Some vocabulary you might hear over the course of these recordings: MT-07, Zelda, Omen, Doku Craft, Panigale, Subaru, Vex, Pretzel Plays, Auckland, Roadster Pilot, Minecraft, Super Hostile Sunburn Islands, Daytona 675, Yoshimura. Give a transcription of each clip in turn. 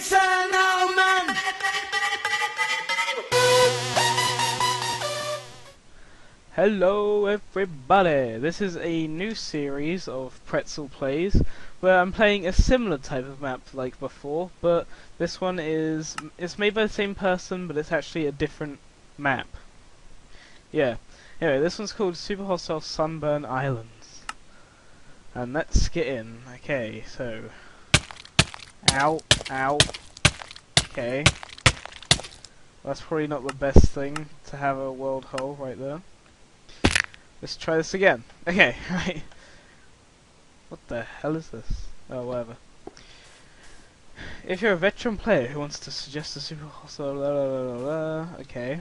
It's an omen! Hello everybody! This is a new series of Pretzel Plays where I'm playing a similar type of map like before, but this one is... it's made by the same person, but it's actually a different map. Yeah. Anyway, this one's called Super Hostile Sunburn Islands. And let's get in. Okay, so... ow, ow. Okay. That's probably not the best thing to have a world hole right there. Let's try this again. Okay, right. What the hell is this? Oh, whatever. If you're a veteran player who wants to suggest a super hostile, okay.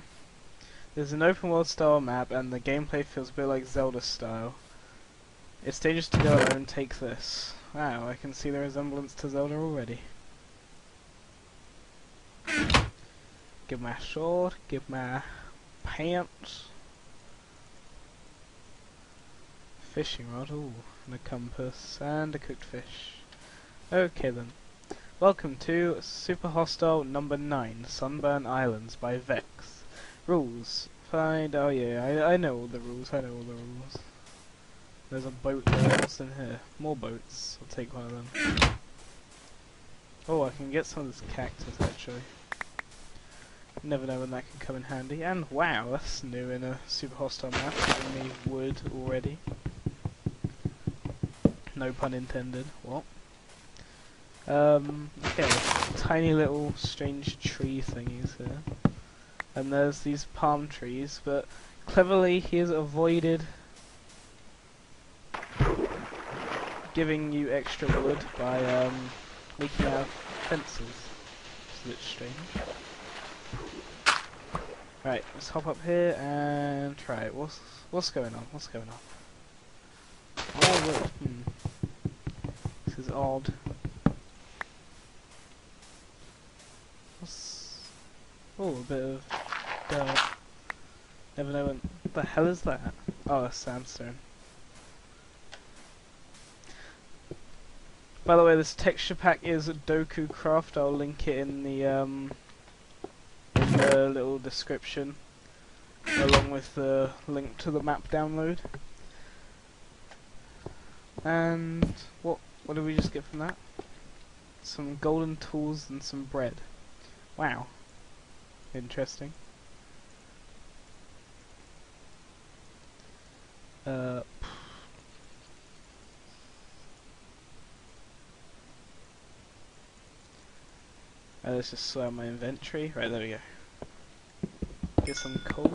There's an open world style map and the gameplay feels a bit like Zelda style. It's dangerous to go alone, take this. Wow, I can see the resemblance to Zelda already. Give my sword, give my pants. Fishing rod, ooh, and a compass, and a cooked fish. Okay then. Welcome to Super Hostile Number 9, Sunburn Islands by Vex. Rules. Find, oh yeah, I know all the rules, There's a boat there, what's in here? More boats, I'll take one of them. Oh, I can get some of this cactus actually. Never know when that can come in handy. And wow, that's new in a super hostile map, giving me wood already. No pun intended, what? Okay, tiny little strange tree thingies here. And there's these palm trees, but cleverly he has avoided giving you extra wood by leaking out fences. It's a bit strange. Right, let's hop up here and try it. What's going on? What's going on? More wood. This is odd. Oh, a bit of dirt. Never know when. What the hell is that? Oh, that's sandstone. By the way, this texture pack is Doku Craft. I'll link it in the little description, along with the link to the map download. And what did we just get from that? Some golden tools and some bread. Wow, interesting. Let's just sort out my inventory. Right, there we go. Get some coal.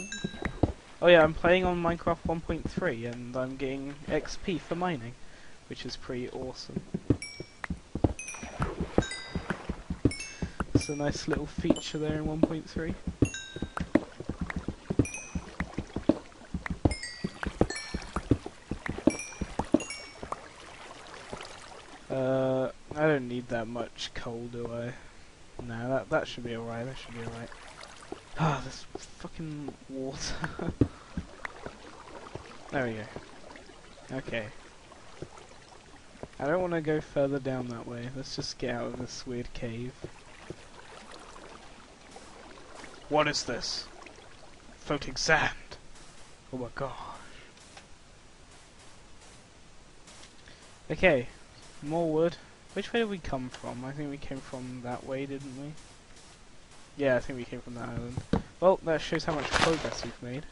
Oh yeah, I'm playing on Minecraft 1.3 and I'm getting XP for mining, which is pretty awesome. It's a nice little feature there in 1.3. I don't need that much coal, do I? No, that should be alright, Ah, this fucking water. There we go. Okay. I don't want to go further down that way. Let's just get out of this weird cave. What is this? Floating sand! Oh my gosh. Okay. More wood. Which way did we come from? I think we came from that way, didn't we? Yeah, I think we came from that island. Well, that shows how much progress we've made.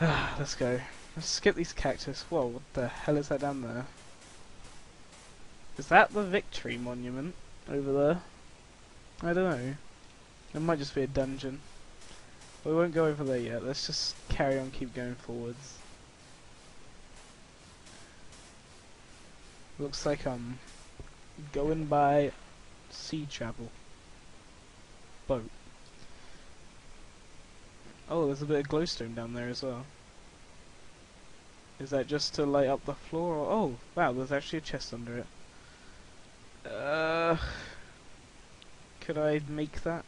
Let's go. Let's skip these cactus. Whoa, what the hell is that down there? Is that the victory monument over there? I don't know. It might just be a dungeon. We won't go over there yet. Let's just carry on, keep going forwards. Looks like I'm going by sea travel. Boat. Oh, there's a bit of glowstone down there as well. Is that just to light up the floor? Or oh, wow, there's actually a chest under it. Could I make that?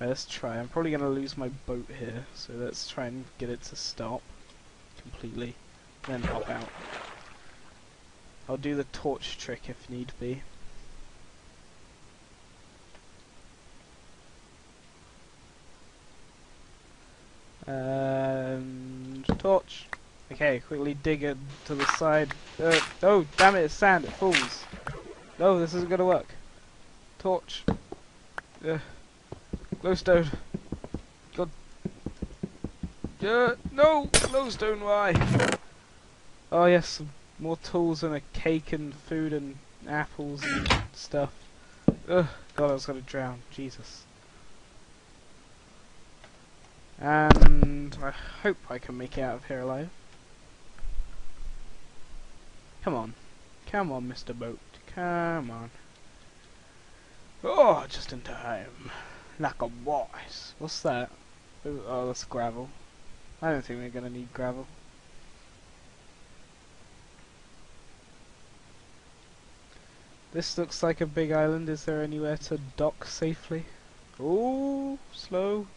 Right, let's try. I'm probably going to lose my boat here, so let's try and get it to stop completely, then hop out. I'll do the torch trick if need be. Okay, quickly dig it to the side. Oh, damn it, it's sand, it falls. No, this isn't gonna work. Torch. Glowstone. God. No! Glowstone, why? Oh, yes, some more tools and a cake and food and apples and stuff. God, I was gonna drown. Jesus. And I hope I can make it out of here alive. Come on. Come on, Mr. Boat. Come on. Oh, just in time. Like a boss. What's that? Oh, that's gravel. I don't think we're gonna need gravel. This looks like a big island. Is there anywhere to dock safely? Ooh, slow.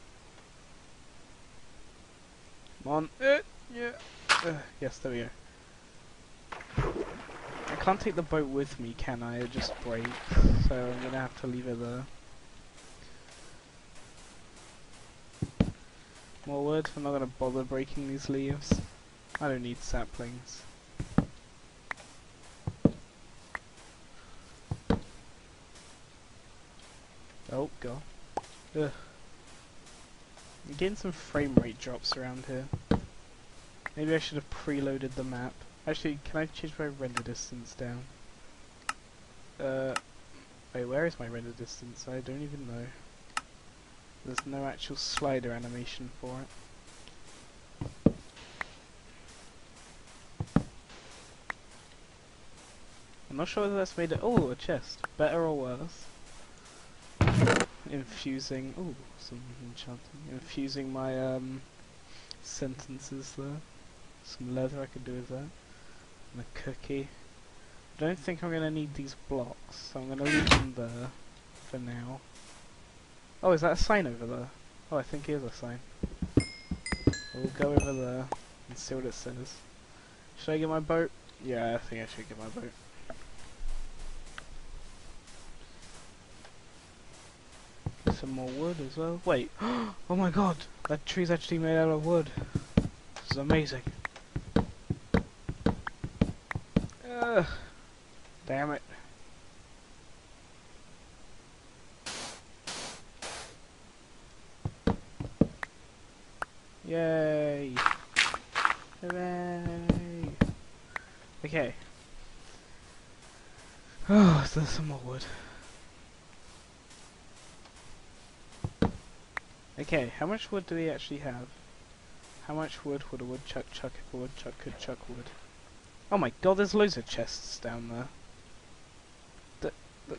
Come on. Yeah. Yes, there we go. I can't take the boat with me, can I? It just breaks, so I'm gonna have to leave it there. More wood. I'm not gonna bother breaking these leaves. I don't need saplings. Oh god. Ugh. I'm getting some frame rate drops around here. Maybe I should have preloaded the map. Actually, can I change my render distance down? Wait, where is my render distance? I don't even know. There's no actual slider animation for it. I'm not sure whether that's made it. Oh, a chest. Better or worse? Infusing, oh, some enchanting. Infusing my sentences there. Some leather I could do with that, and a cookie. I don't think I'm gonna need these blocks, so I'm gonna leave them there for now. Oh, is that a sign over there? Oh, I think it is a sign. We'll go over there and see what it says. Should I get my boat? Yeah, I think I should get my boat. Some more wood as well. Wait, oh my god, that tree's actually made out of wood. This is amazing. Damn it. Yay. Hooray. Okay. Oh, so there's some more wood. Okay, how much wood do we actually have? How much wood would a woodchuck chuck if a woodchuck could chuck wood? Oh my god, there's loads of chests down there.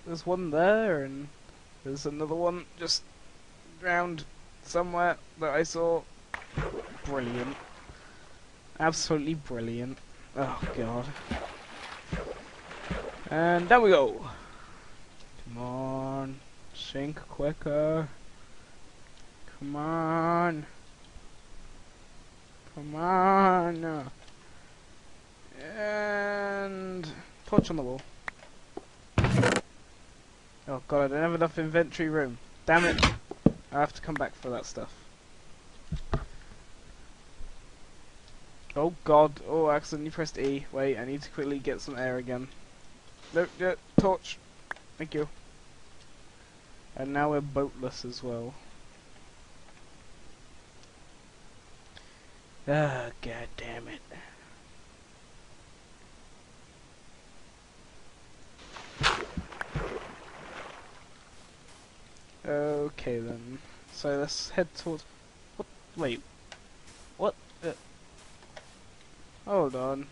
There's one there, and there's another one just round somewhere that I saw. Brilliant. Absolutely brilliant. Oh god. And down we go! Come on, sink quicker. Come on. Come on. And torch on the wall. Oh god, I don't have enough inventory room. Damn it. I have to come back for that stuff. Oh god. Oh, I accidentally pressed E. Wait, I need to quickly get some air again. Nope, yeah, torch. Thank you. And now we're boatless as well. Ah, god damn it. Okay then. So let's head towards. What? Wait. What? Hold on.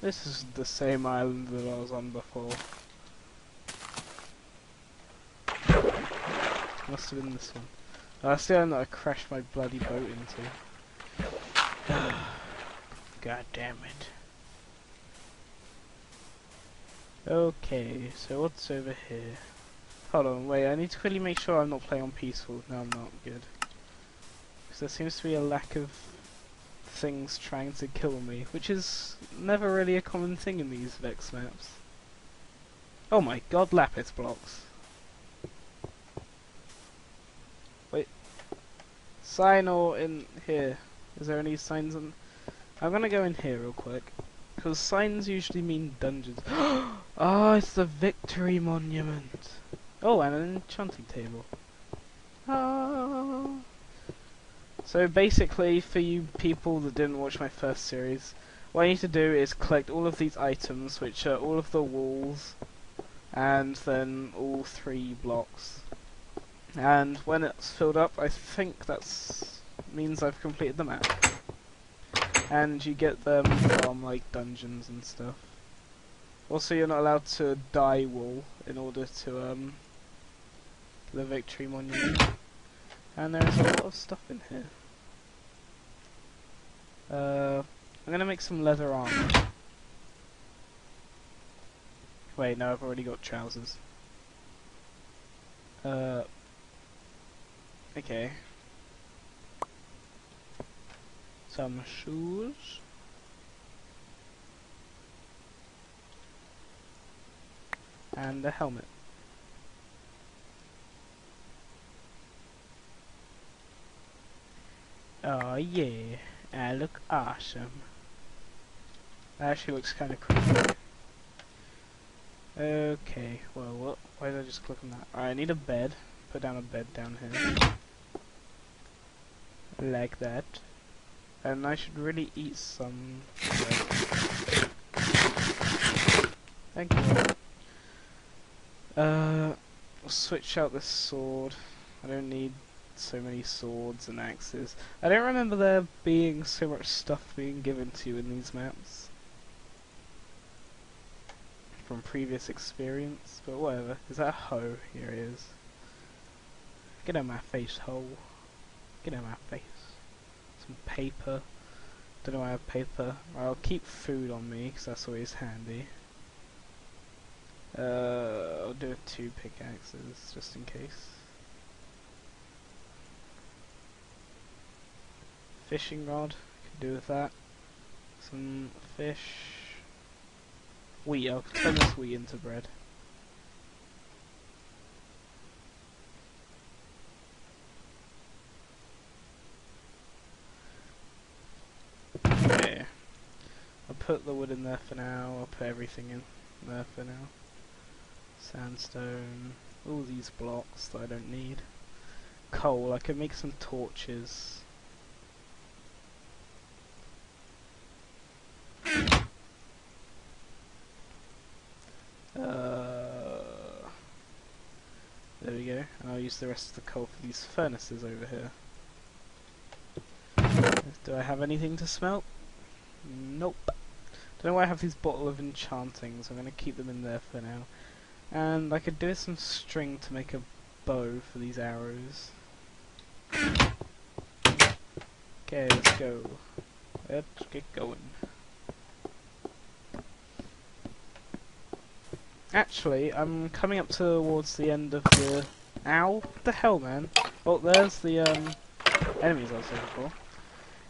This is the same island that I was on before. Must have been this one. Oh, that's the island that I crashed my bloody boat into. God damn it. Okay, so what's over here? Hold on, wait, I need to quickly make sure I'm not playing on peaceful. No, I'm not. Good. Because there seems to be a lack of things trying to kill me, which is never really a common thing in these Vex maps. Oh my god, lapis blocks. Wait. Sign or in here. Is there any signs on... I'm gonna go in here real quick, because signs usually mean dungeons. Oh, it's the victory monument. Oh, and an enchanting table. Oh. So basically, for you people that didn't watch my first series, what you need to do is collect all of these items, which are all of the walls, and then all 3 blocks. And when it's filled up, I think that means I've completed the map. And you get them from like dungeons and stuff. Also, you're not allowed to dye wool in order to the victory monument. And there's a lot of stuff in here. I'm gonna make some leather armor. Wait, no, I've already got trousers. Okay. Some shoes. And a helmet. Oh yeah, I look awesome. That actually looks kind of creepy. Okay, well, what? Why did I just click on that? Alright, I need a bed. Put down a bed down here. Like that. And I should really eat some bread. Thank you. I'll switch out this sword. I don't need so many swords and axes. I don't remember there being so much stuff being given to you in these maps. From previous experience, but whatever. Is that a hoe? Here it is. Get out of my face, hoe. Get out of my face. Some paper. Don't know why I have paper. I'll keep food on me, because that's always handy. I'll do 2 pickaxes, just in case. Fishing rod, could do with that. Some fish. Wheat, I'll turn this wheat into bread. Okay. I'll put the wood in there for now, I'll put everything in there for now. Sandstone, all these blocks that I don't need. Coal, I can make some torches. There we go, and I'll use the rest of the coal for these furnaces over here. Do I have anything to smelt? Nope. Don't know why I have these bottle of enchantings, I'm going to keep them in there for now. And I could do with some string to make a bow for these arrows. Okay, let's go. Let's get going. Actually, I'm coming up towards the end of the... Ow! What the hell, man? Well, there's the enemies I was looking for.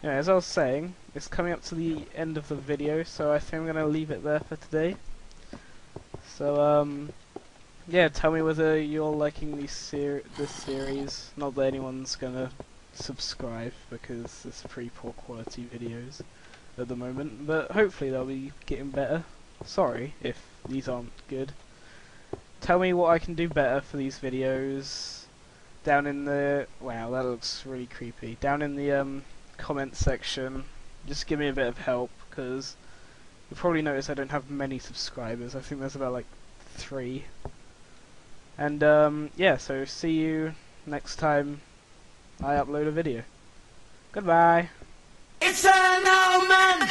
Anyway, as I was saying, it's coming up to the end of the video, so I think I'm going to leave it there for today. So, yeah, tell me whether you're liking this series. Not that anyone's going to subscribe, because it's pretty poor quality videos at the moment, but hopefully they'll be getting better. Sorry if these aren't good. Tell me what I can do better for these videos down in the... Wow, that looks really creepy. Down in the comment section. Just give me a bit of help, because you'll probably notice I don't have many subscribers. I think there's about like 3. And yeah, so see you next time I upload a video. Goodbye. It's an omen.